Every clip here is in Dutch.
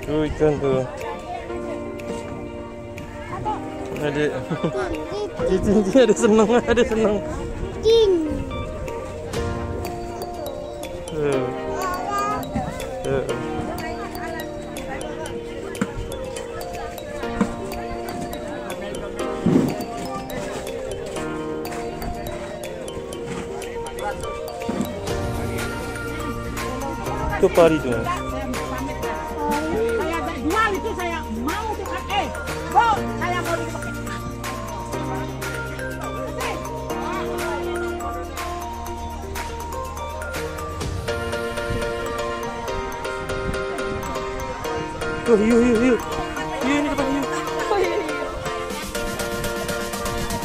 Tuh ikan tuh. Ada seneng, ada seneng. Itu pari tuh. Saya berjual itu, saya mau tukar. Saya mau dipakai. Tuh, yuk. Yuk, ini depan yuk.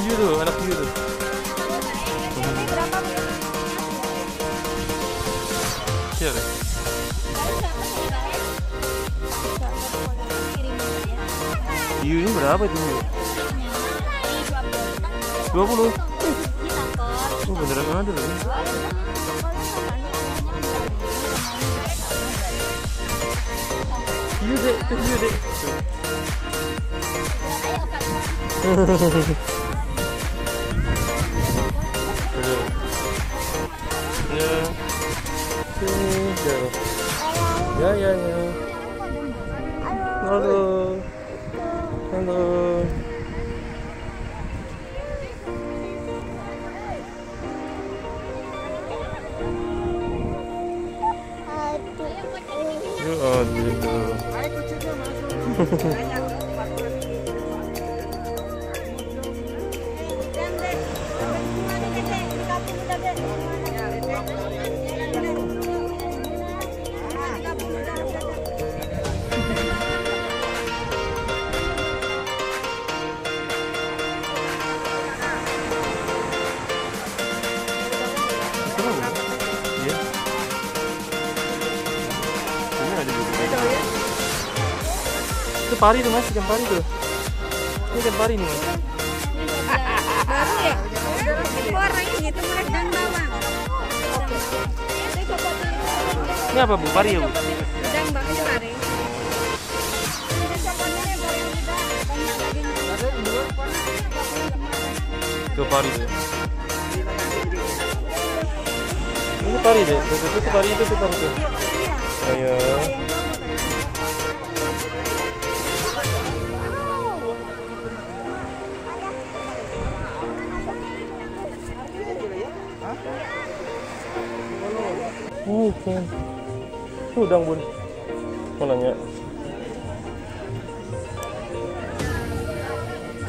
Yuk tuh, anak yuk tuh. Siapa? Hiu ini berapa itu? 20. Oh beneran ada loh. Hiu deh. Ya. Halo. Itu pari tuh mas, ikan pari tuh. Ini ikan pari nih. Baru ya? Orang gitu mereka bawang. Ini apa bu? Pari ya bu? Udang banget pari. Itu pari tuh. Ini pari deh. Itu pari itu tuh pari tuh. Ayo. Ikan udang bun, mau nanya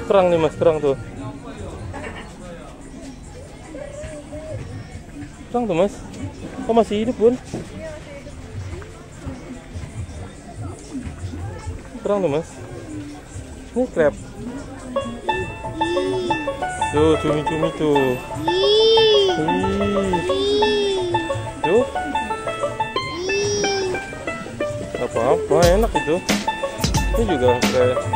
kerang nih mas, kerang tuh mas, kok masih hidup bun? Kerang tuh mas, ini crab tuh, cumi-cumi tuh. Apa-apa enak itu. Ini juga kayak